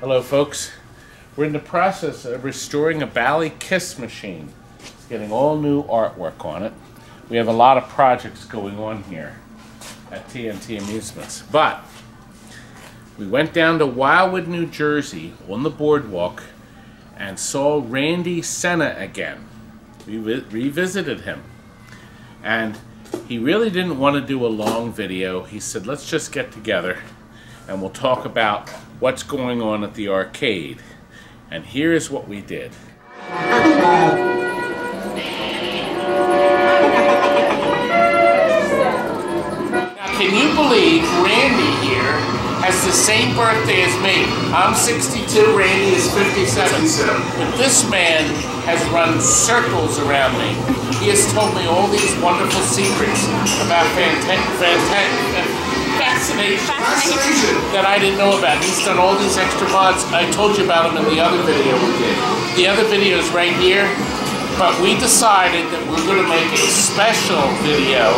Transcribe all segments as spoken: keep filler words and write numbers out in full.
Hello folks, we're in the process of restoring a Bally KISS machine. It's getting all new artwork on it. We have a lot of projects going on here at T N T Amusements, but we went down to Wildwood, New Jersey on the boardwalk and saw Randy Senna again. We re revisited him and he really didn't want to do a long video. He said, let's just get together and we'll talk about what's going on at the arcade. And here's what we did. Now, can you believe Randy here has the same birthday as me? I'm sixty-two, Randy is fifty-seven. But this man has run circles around me. He has told me all these wonderful secrets about fantastic. Fascination, fascination that I didn't know about. He's done all these extra mods. I told you about them in the other video we did. The other video is right here, but we decided that we're going to make a special video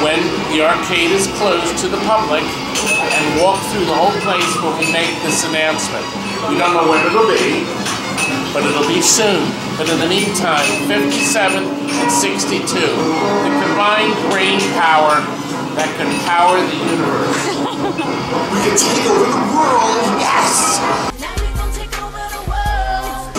when the arcade is closed to the public and walk through the whole place where we make this announcement. We don't know when it'll be, but it'll be soon. But in the meantime, fifty-seven and sixty-two, the combined brain power that can power the universe. We can take over the world! Yes! Now we gonna take over the world.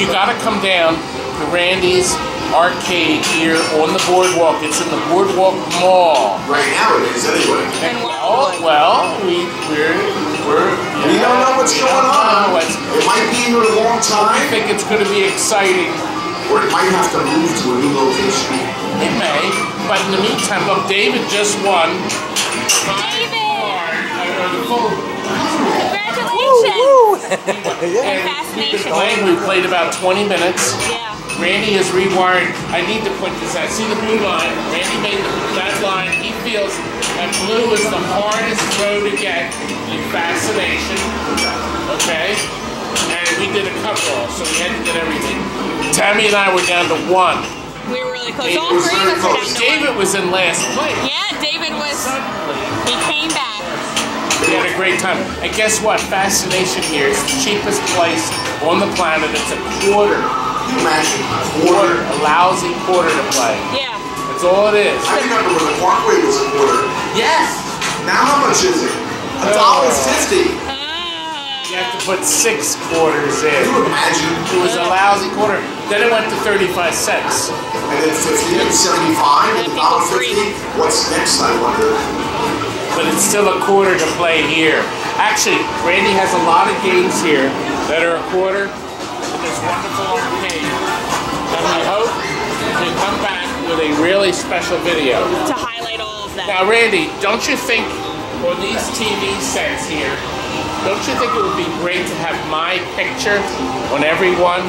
You gotta come down to Randy's arcade here on the boardwalk. It's in the Boardwalk Mall. Right now it is, anyway. And well, well, we, we're, we're, yeah, we don't know what's going on. Know what's, it might be here a long time. I think it's going to be exciting. Or it might have to move to a new location. It may. But in the meantime, look, David just won. David! Congratulations! And we've been playing, we played about twenty minutes. Yeah. Randy has rewired. I need to point this out. See the blue line? Randy made that line. He feels that blue is the hardest road to get in fascination. Okay? And we did a cut roll, so we had to get everything. Tammy and I were down to one. We were really close. All three of us were down to David one. Was in last place. Yeah, David was. He came back. We had a great time. And guess what? Fascination here is the cheapest place on the planet. It's a quarter. You imagine a quarter. A lousy quarter to play. Yeah. That's all it is. I remember when the Parkway was a quarter. Yes. Now how much is it? A dollar fifty. You have to put six quarters in. Can you imagine? It was a lousy quarter. Then it went to thirty-five cents. And then fifty, seventy-five, and one dollar fifty. What's next, I wonder? But it's still a quarter to play here. Actually, Randy has a lot of games here that are a quarter. But there's wonderful arcade. And I hope they come back with a really special video. To highlight all of that. Now, Randy, don't you think on these T V sets here, don't you think it would be great to have my picture on every one?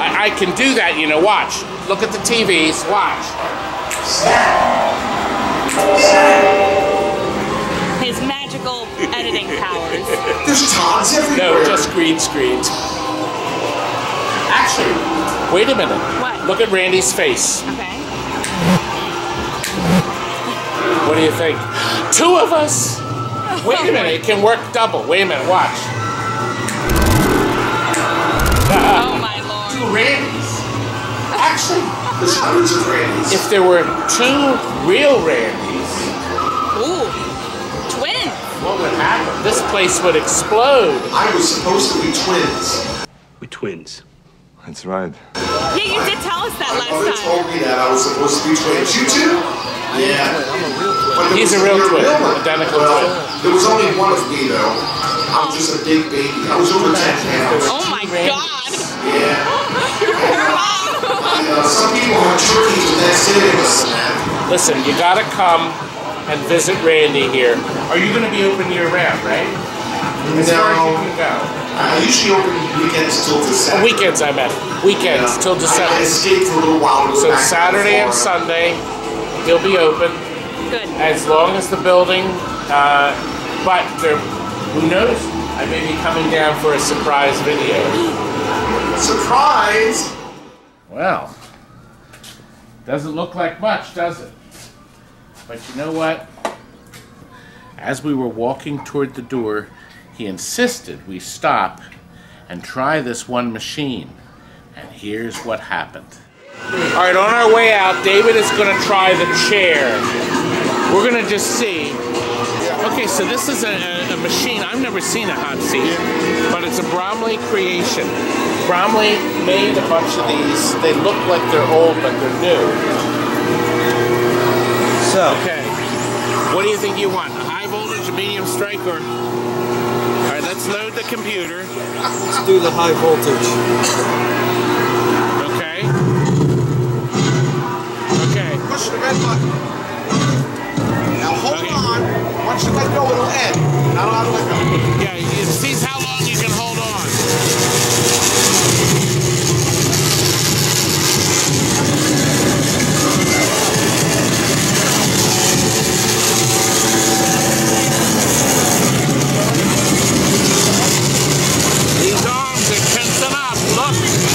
I, I can do that, you know, watch. Look at the T Vs, watch. His magical editing powers. There's tons everywhere. No, just green screens. Actually, wait a minute. What? Look at Randy's face. Okay. What do you think? Two of us! Wait a minute, it can work double. Wait a minute, watch. Oh my lord. Two Randys. Actually, there's hundreds of Randys. If there were two real Randys. Ooh, twins. What would happen? This place would explode. I was supposed to be twins. We're twins. That's right. Yeah, you did tell us that last time. My mother told me that I was supposed to be twins. You two? Yeah. I'm a real twin. He's a real twin. Identical twin. There was only one of me, though. I'm just a big baby. I was over ten pounds. Oh, my God. Yeah. You know, some people are tricky with that serious. Listen, you got to come and visit Randy here. Are you going to be open year-round, right? No. I usually open weekends till December. Weekends, I meant. Weekends till December. I escaped for a little while. So Saturday and Sunday. They'll be open. Good. As long as the building, uh, but there, who knows? I may be coming down for a surprise video. Surprise! Well, doesn't look like much, does it? But you know what? As we were walking toward the door, He insisted we stop and try this one machine. And here's what happened. All right, on our way out, David is going to try the chair. We're going to just see. Okay, so this is a, a machine. I've never seen a hot seat, but it's a Bromley creation. Bromley made a bunch of these. They look like they're old, but they're new. So, okay. What do you think you want? A high voltage, a medium strike, or... All right, let's load the computer. Let's do the high voltage. Okay. Okay. Push the red button. Once you let go, it'll end. Not allowed to let go. Yeah, it sees how long you can hold on. These arms are tensing up. Look. Oh.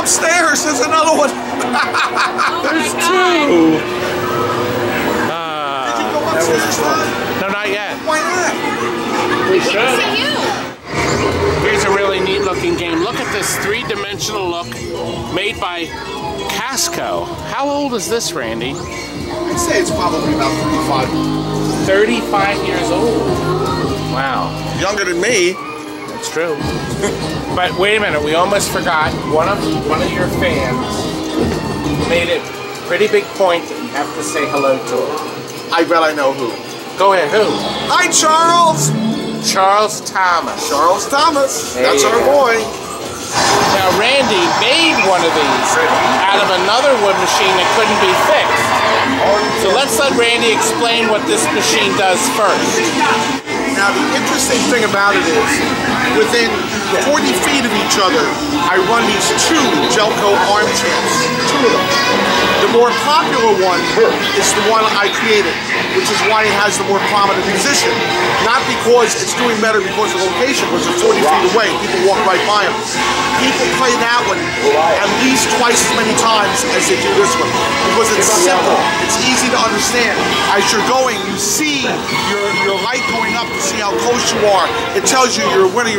Upstairs, there's another one. Oh there's two. Uh, Did you go upstairs, Ron? No, not yet. Why not? We should. Here's a really neat looking game. Look at this three-dimensional look made by Casco. How old is this, Randy? I'd say it's probably about thirty-five. thirty-five years old. Wow. Younger than me. That's true. But wait a minute, we almost forgot. One of one of your fans made it a pretty big point that you have to say hello to her. I bet I know who. Go ahead, who? Hi, Charles! Charles Thomas. Charles Thomas. There That's our go. boy. Now, Randy made one of these out of another wood machine that couldn't be fixed. So let's let Randy explain what this machine does first. Now, the interesting thing about it is, within forty feet of each other, I run these two Gelco armchairs, two of them. The more popular one is the one I created, which is why it has the more prominent position. Not because it's doing better because of the location, because it's forty feet away, people walk right by them. People play that one at least twice as many times as they do this one, because it's simple, it's easy to understand. As you're going, you see your, your light going up to see how close you are. It tells you you're winning.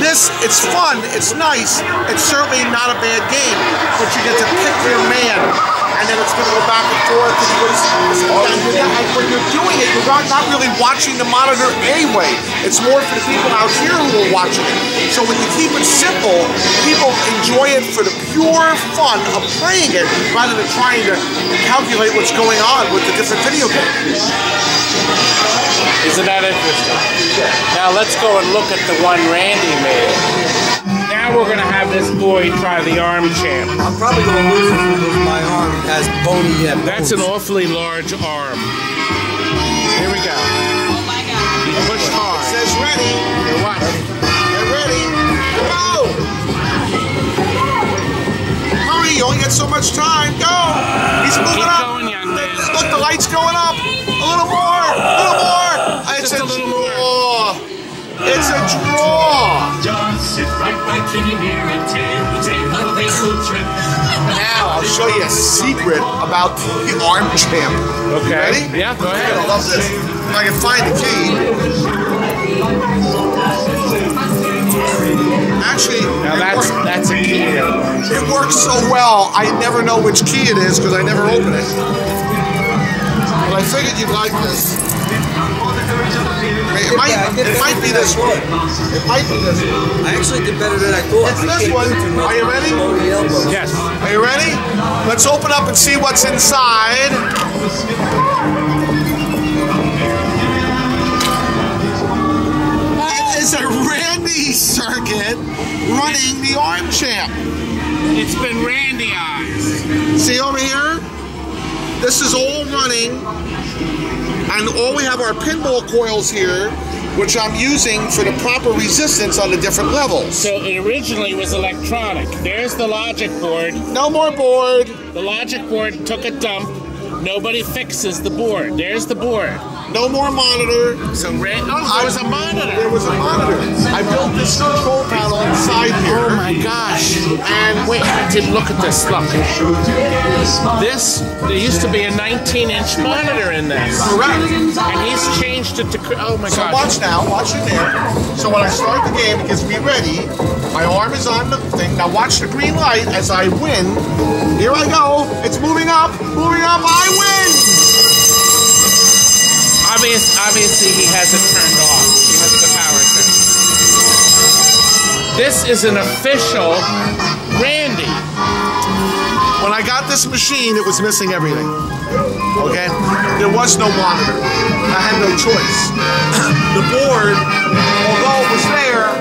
This, it's fun, it's nice, it's certainly not a bad game, but you get to pick your man, and then it's going to go back and forth, and you're, and when you're doing it, you're not really watching the monitor anyway. It's more for the people out here who are watching it. So when you keep it simple, people enjoy it for the pure fun of playing it, rather than trying to calculate what's going on with the different video games. Isn't that interesting? Now let's go and look at the one Randy made. Now we're going to have this boy try the arm champ. I'm probably going to lose it because my arm has bony and That's bones. An awfully large arm. Here we go. Oh my God. You push hard. It says ready. You're watching. Get ready. Go! Hurry, you only got so much time. Go! He's moving Keep up. Going, young man. Look, the light's going up. A little more. A little more. It's a, a draw. It's a draw. John, sit right back in your mirror and take a little little trip. Now I'll show you a secret about the arm champ. Okay. You ready? Yeah. Go ahead. I love this. If I can find the key. Actually, now that's that's a key. It works so well. I never know which key it is because I never open it. But I figured you'd like this. It might, it might be this one. It might be this one. I actually did better than I thought. It's this one. Are you ready? Yes. Are you ready? Let's open up and see what's inside. That is a Randy T V circuit running the arm champ. It's been Randyized. See over here? This is all running, and all we have are pinball coils here, which I'm using for the proper resistance on the different levels. So it originally was electronic. There's the logic board. No more board. The logic board took a dump. Nobody fixes the board. There's the board. No more monitor. So red. Oh, there was a monitor. There was a monitor. I built this control panel inside here. Oh my gosh! And wait, I didn't look at this. Look. This. There used to be a nineteen inch monitor in this. Correct. And he's changed it to. Oh my so gosh. So watch now. Watch it there. So when I start the game, it gets me ready. My arm is on the thing. Now watch the green light as I win. Here I go. It's moving up. Moving up. I win. Obvious, obviously, he has it turned off. He has the power turned. This is an official Randy. When I got this machine, it was missing everything. Okay? There was no monitor. I had no choice. The board, although it was there,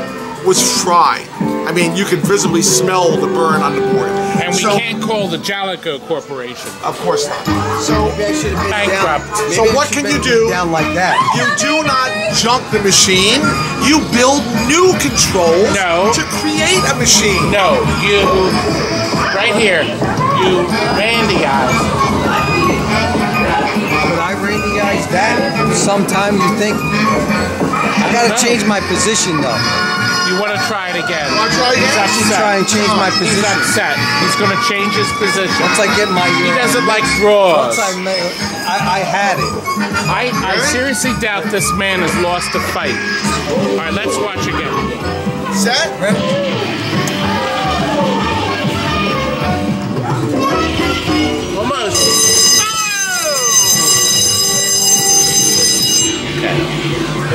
was fried. I mean, you could visibly smell the burn on the board. And we so, can't call the Jaleco Corporation. Of course not. So, bankrupt. So what can you do? Down like that. You do not junk the machine. You build new controls no. to create a machine. No, you, right here, you Randyize. When I Randyize that, sometimes you think, I gotta no. change my position though. You want to try it again. I'll try again. He's upset. Try and change my position. He's upset. He's going to change his position. Once I get my... He doesn't like draws. Once I, I, I had it. I, I seriously doubt this man has lost a fight. All right, let's watch again. Set. Rip. Almost.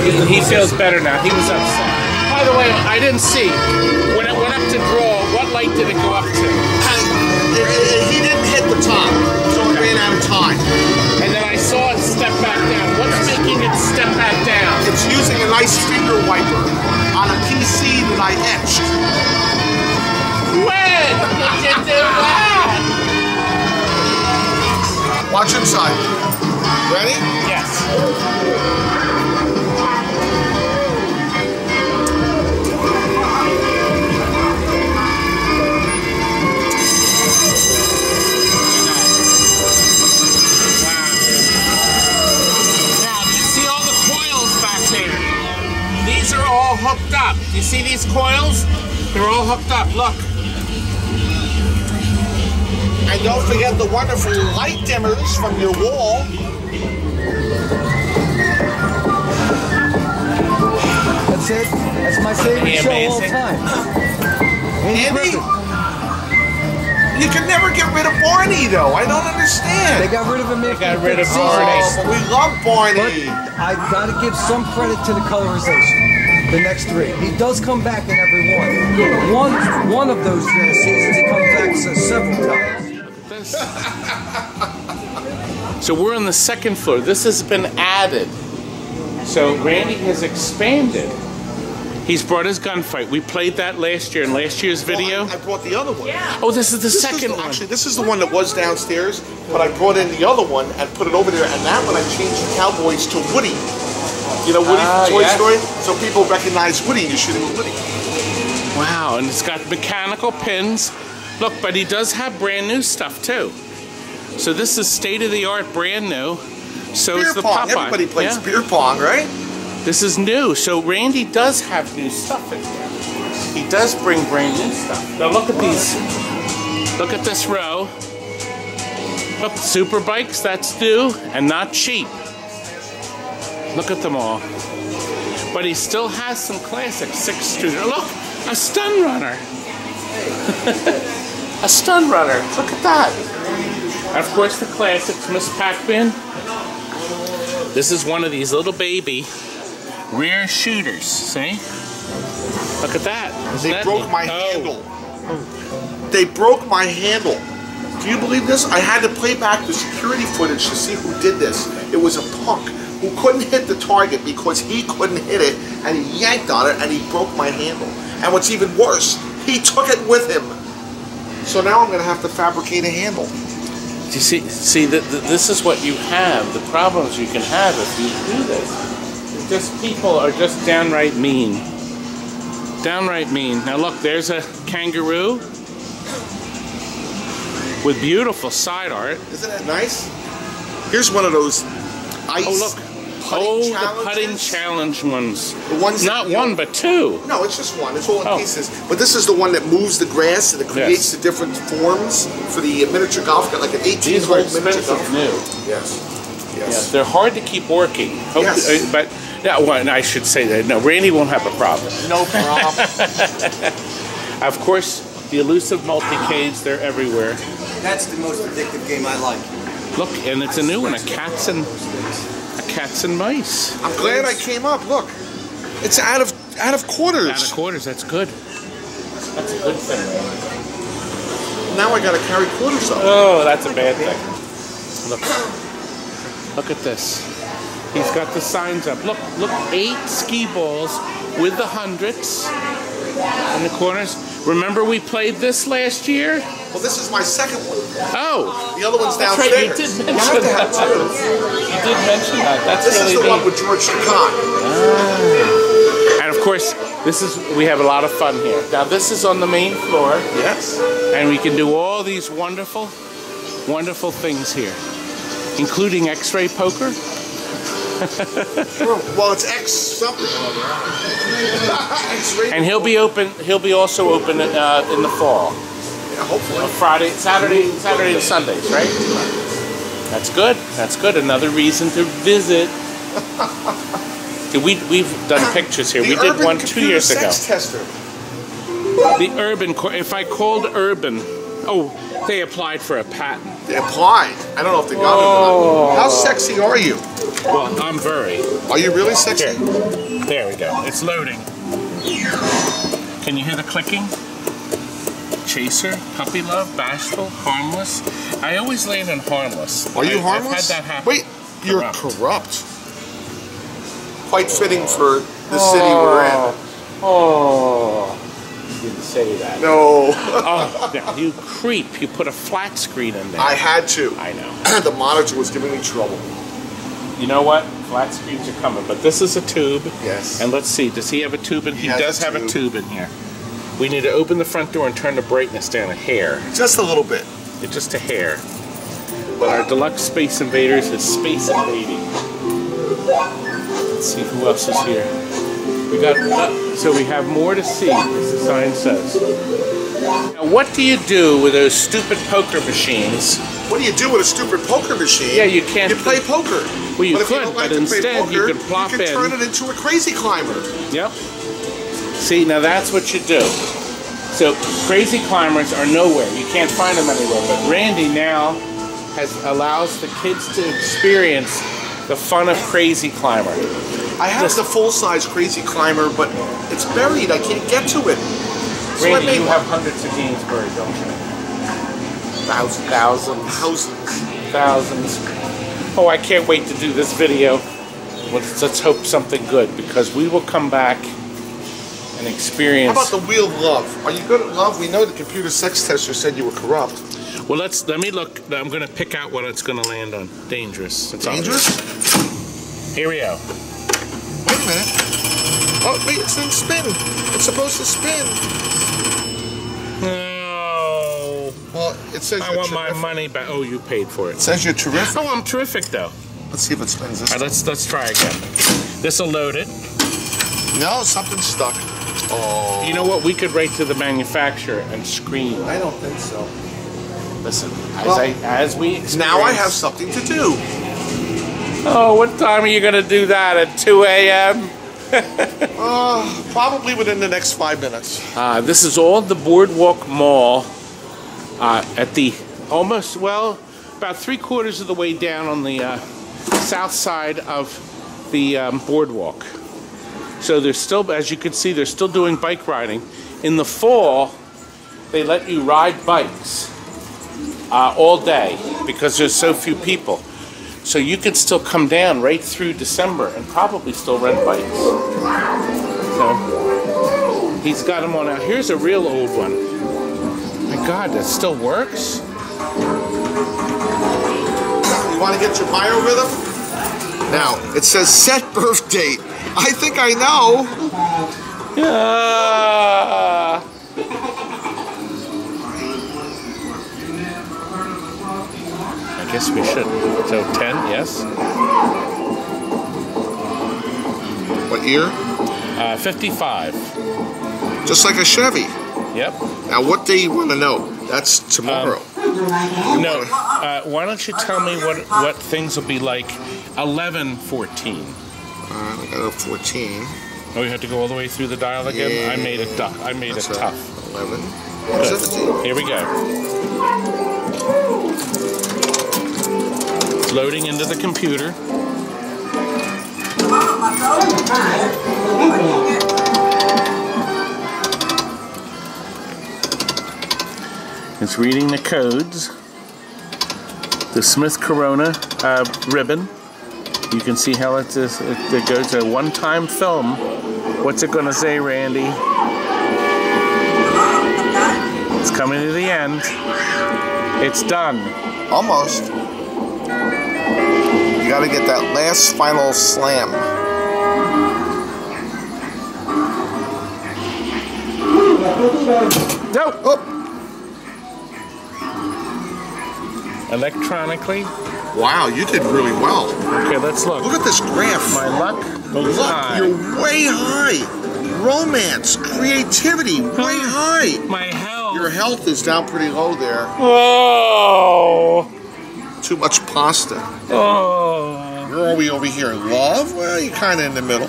Oh! Okay. He, he feels better now. He was upset. By the way, I didn't see. When it went up to draw, what light did it go up to? It, it, he didn't hit the top, so it ran out of time. And then I saw it step back down. What's making it step back down? It's using a nice finger wiper on a P C that I etched. When did you do that? Watch inside. Ready? Yes. Hooked up. You see these coils? They're all hooked up. Look. And don't forget the wonderful light dimmers from your wall. That's it. That's my favorite show all time. Andy, you can never get rid of Barney, though. I don't understand. They got rid of him. They got rid of Barney. Oh, we love Barney. But I gotta give some credit to the colorization. The next three. He does come back in every one. One, one of those uh, seasons, he comes back so several times. So we're on the second floor. This has been added. So Randy has expanded. He's brought his gunfight. We played that last year in last year's video. Well, I, I brought the other one. Yeah. Oh, this is the this second is the, one. Actually, this is the one that was downstairs, but I brought in the other one and put it over there, and that one I changed the Cowboys to Woody. You know Woody uh, from Toy yeah. Story? So people recognize Woody, you're shooting with Woody. Wow, and it's got mechanical pins. Look, but he does have brand new stuff too. So this is state-of-the-art, brand new. So beer is the pong. Popeye. Everybody plays yeah. beer pong, right? This is new. So Randy does have new stuff in there. He does bring brand new stuff. Now look at these. Look at this row. Look, super bikes, that's new and not cheap. Look at them all. But he still has some classic six-shooter. Look, a stun runner. A stun runner. Look at that. And of course, the classics, Miss Pac-Man. This is one of these little baby rear shooters. See? Look at that. Isn't they that broke neat? my oh. handle. They broke my handle. Do you believe this? I had to play back the security footage to see who did this. It was a punk. who couldn't hit the target because he couldn't hit it, and he yanked on it and he broke my handle. And what's even worse, he took it with him. So now I'm going to have to fabricate a handle. You see, see that this is what you have, the problems you can have if you do this. It's just people are just downright mean. Downright mean. Now look, there's a kangaroo with beautiful side art. Isn't that nice? Here's one of those ice. Oh look! Putting oh, challenges. The putting challenge ones. The ones that, not one, know, but two. No, it's just one. It's all in oh. pieces. But this is the one that moves the grass and it creates yes. the different forms for the miniature golf. Got like an eighteen-hole miniature golf. New. Yes. yes. Yes. They're hard to keep working. Hope yes. To, uh, but that yeah, one, well, I should say that. No, Randy won't have a problem. No problem. Of course. The elusive multi-cades, they're everywhere. That's the most addictive game I like. Look, and it's a new one, a cats and a cats and mice. I'm glad I came up. Look, it's out of out of quarters. Out of quarters. That's good. That's a good thing. Now I got to carry quarters up. Oh, that's a bad thing. Look, look at this. He's got the signs up. Look, look, eight skee balls with the hundreds in the corners. Remember we played this last year? Well, this is my second one. Oh. The other one's downstairs. That's right, you did mention that. You did mention that. That's this really is the neat. one with George Chacon. Oh. And of course, this is we have a lot of fun here. Now this is on the main floor. Yes. And we can do all these wonderful, wonderful things here, including X-ray poker. Well, it's X something. X and he'll be open. He'll be also open uh, in the fall. Yeah, hopefully. On Friday, Saturday, Saturday and Sundays, right? That's good. That's good. Another reason to visit. we we've done pictures here. The we did one two years sex ago. Tester. The urban. If I called urban, oh. They applied for a patent. They applied? I don't know if they got oh. it or not. How sexy are you? Well, I'm very. Are you really sexy? Here. There we go. It's loading. Can you hear the clicking? Chaser, puppy love, bashful, harmless. I always land on harmless. Are you I, harmless? I've had that happen. Wait, you're corrupt. corrupt. Quite fitting for the oh. city we're in. Oh. Didn't say that. No. Oh, no, you creep. You put a flat screen in there. I had to. I know. The monitor was giving me trouble. You know what? Flat screens are coming, but this is a tube. Yes. And let's see. Does he have a tube in here? He, he does a have a tube in here. We need to open the front door and turn the brightness down a hair. Just a little bit. It's just a hair. But our deluxe Space Invaders is space invading. Let's see who else is here. We got up, so we have more to see, as the sign says. Now, what do you do with those stupid poker machines? What do you do with a stupid poker machine? Yeah, you can't. You play poker. Well, you but could, you like but instead poker, you can plop in. You can turn in. it into a crazy climber. Yep. See, now that's what you do. So, crazy climbers are nowhere. You can't find them anywhere. But Randy now has allows the kids to experience the fun of crazy climber. I have Just, the full-size Crazy Climber, but it's buried. I can't get to it. So Randy, you have hundreds of games buried, don't you? Thousands. Thousands. Thousands. Thousands. Oh, I can't wait to do this video. Let's, let's hope something good, because we will come back and experience... How about the Wheel of Love? Are you good at love? We know the computer sex tester said you were corrupt. Well, let's. let me look. I'm going to pick out what it's going to land on. Dangerous. It's Dangerous? Obvious. Here we go. Wait a minute. Oh, wait, it's in spin. It's supposed to spin. No. Well, it says I want terrific. my money back. Oh, you paid for it. It says you're terrific. Oh, I'm terrific, though. Let's see if it spins this All right, let's, let's try again. This will load it. No, something's stuck. Oh. You know what? We could write to the manufacturer and scream. I don't think so. Listen, as, well, I, as we experience... Now I have something to do. Oh, what time are you going to do that? At two A M? uh, probably within the next five minutes. Uh, this is all the Boardwalk Mall uh, at the almost, well, about three quarters of the way down on the uh, south side of the um, Boardwalk. So they're still, as you can see, they're still doing bike riding. In the fall, they let you ride bikes uh, all day because there's so few people. So you can still come down right through December and probably still rent bikes. So he's got them on out. Here's a real old one. My God, that still works? You want to get your bio with him? Now, it says set birth date. I think I know. Yeah. I guess we should. So ten, yes. What year? Uh, fifty-five. Just like a Chevy. Yep. Now, what day you want to know? That's tomorrow. Um, no. Uh, why don't you tell me what what things will be like? Eleven fourteen. Uh, I got fourteen. Oh, you have to go all the way through the dial again. Yeah. I made it tough. I made That's it right. tough. Eleven. Good. Here we go. It's loading into the computer. It's reading the codes. The Smith Corona uh, ribbon. You can see how it, is, it, it goes a one-time film. What's it gonna say, Randy? It's coming to the end. It's done. Almost. You gotta get that last final slam. No! Oh. Electronically. Wow, you did really well. Okay, let's look. Look at this graph. My luck. Look, high. You're way high. Romance, creativity, way high. My health. Your health is down pretty low there. Oh. Too much pasta. Oh. Where are we over here? Love? Well, you're kind of in the middle.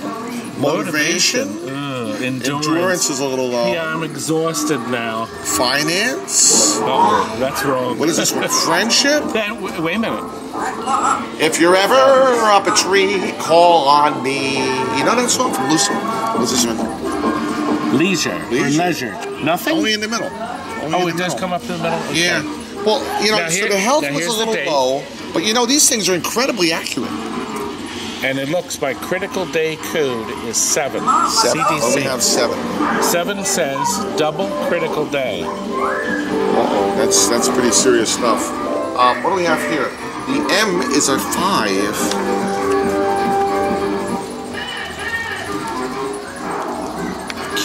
Motivation. Motivation. Uh, endurance. Endurance is a little low. Yeah, I'm exhausted now. Finance? Oh, that's wrong. What is this one? Friendship? That, wait a minute. If you're ever up a tree, call on me. You know that song from Lucy? What's this one? Leisure. Leisure. Leisure. Nothing? Only in the middle. Only oh, in the it middle. Does come up to the middle? Okay. Yeah. Well, you know, now so here, the health was a little low, but you know, these things are incredibly accurate. And it looks my critical day code is seven. seven. C D C. Oh, we have seven. Seven says double critical day. Uh-oh, that's that's pretty serious stuff. Um, what do we have here? The M is a five.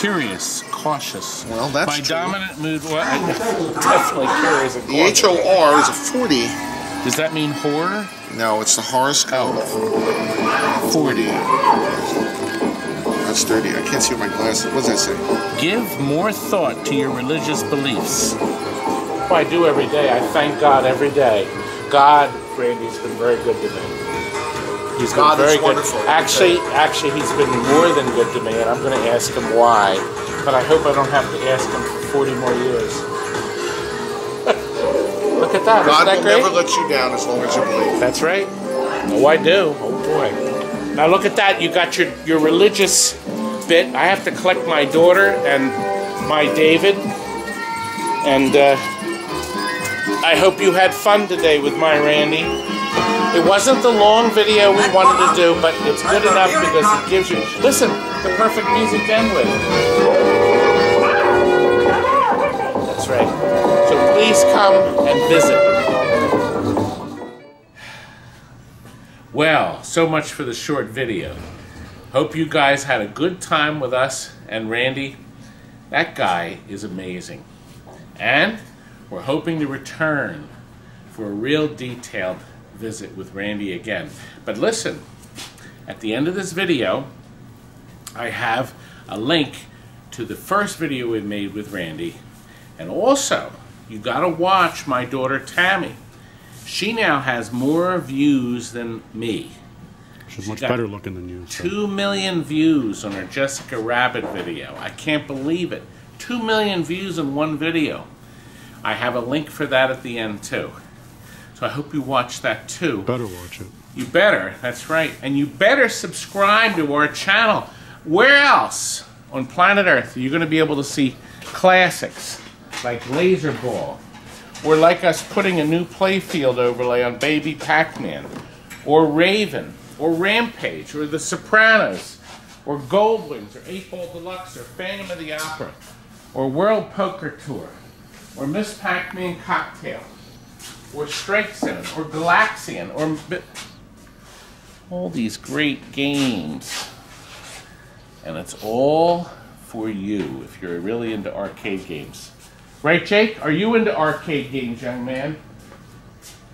Curious, cautious. Well, that's my true. Dominant mood. Well, definitely curious. And the H O R is a forty. Does that mean horror? No, it's the horoscope. forty. That's thirty. I can't see my glasses. What does that say? Give more thought to your religious beliefs. Well, I do every day. I thank God every day. God, Randy's been very good to me. He's been very good. Actually, actually, he's been more than good to me, and I'm going to ask him why. But I hope I don't have to ask him for forty more years. Look at that. God that will great? Never let you down as long as you believe. That's right. Oh, I do. Oh, boy. Now, look at that. You got your, your religious bit. I have to collect my daughter and my David. And uh, I hope you had fun today with my Randy. It wasn't the long video we wanted to do, but it's good enough because it gives you... Listen, the perfect music to end with. That's right. So please come and visit. Well, so much for the short video. Hope you guys had a good time with us and Randy. That guy is amazing. And we're hoping to return for a real detailed visit with Randy again. But listen, at the end of this video, I have a link to the first video we made with Randy, and also you gotta watch my daughter Tammy. She now has more views than me. She's, She's much better looking than you. So. Two million views on her Jessica Rabbit video. I can't believe it. Two million views in one video. I have a link for that at the end too. So I hope you watch that too. Better watch it. You better, that's right. And you better subscribe to our channel. Where else on planet Earth are you gonna be able to see classics? Like Laser Ball, or like us putting a new playfield overlay on Baby Pac-Man, or Raven, or Rampage, or The Sopranos, or Goldblum's, or Eight Ball Deluxe, or Phantom of the Opera, or World Poker Tour, or Miss Pac-Man Cocktail, or Strike Zone, or Galaxian, or all these great games. And it's all for you if you're really into arcade games. Right, Jake? Are you into arcade games, young man?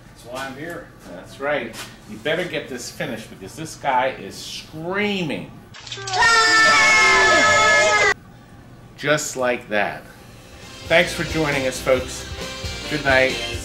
That's why I'm here. That's right. You better get this finished because this guy is screaming. Just like that. Thanks for joining us, folks. Good night.